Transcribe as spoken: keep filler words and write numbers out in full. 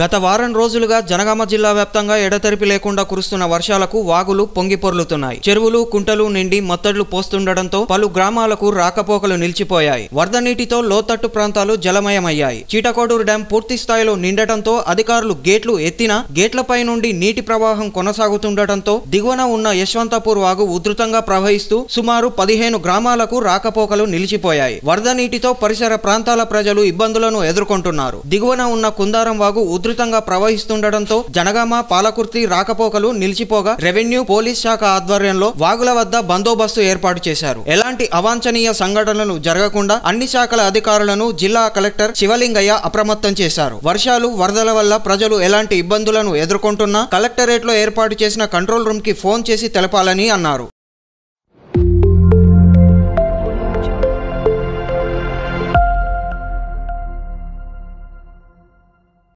గత వారం రోజులుగా జనగామ జిల్లా వ్యాప్తంగా ఎడతెరిపి లేకుండా కురుస్తున్న వర్షాలకు వాగులు పొంగిపొర్లుతున్నాయి. చెరువులు, కుంటలు నిండి మత్తళ్లు పోస్తుండటంతో పలు గ్రామాలకు రాకపోకలు నిలిచిపోయాయి. వరద నీటితో లోతట్టు ప్రాంతాలు జలమయమయ్యాయి. చిటకోడూరు డ్యాం పూర్తి స్థాయిలో నిండటంతో అధికారులు గేట్లు ఎత్తినా గేట్లపై నుండి నీటి ప్రవాహం కొనసాగుతుండటంతో దిగువన ఉన్న యశ్వంతపూర్ వాగు ఉధృతంగా ప్రవహిస్తూ సుమారు పదిహేను గ్రామాలకు రాకపోకలు నిలిచిపోయాయి. వరద నీటితో పరిసర ప్రాంతాల ప్రజలు ఇబ్బందులను ఎదుర్కొంటున్నారు. దిగువన ఉన్న కుందారం వాగు ఉధృతంగా ప్రవహిస్తుండటంతో జనగామ, పాలకుర్తి రాకపోకలు నిలిచిపోగా రెవెన్యూ, పోలీస్ శాఖ ఆధ్వర్యంలో వాగుల వద్ద బందోబస్తు ఏర్పాటు చేశారు. ఎలాంటి అవాంఛనీయ సంఘటనలు జరగకుండా అన్ని శాఖల అధికారులను జిల్లా కలెక్టర్ శివలింగయ్య అప్రమత్తం చేశారు. వర్షాలు, వరదల వల్ల ప్రజలు ఎలాంటి ఇబ్బందులను ఎదుర్కొంటున్నా కలెక్టరేట్ లో ఏర్పాటు చేసిన కంట్రోల్ రూమ్ కి ఫోన్ చేసి తెలపాలని అన్నారు.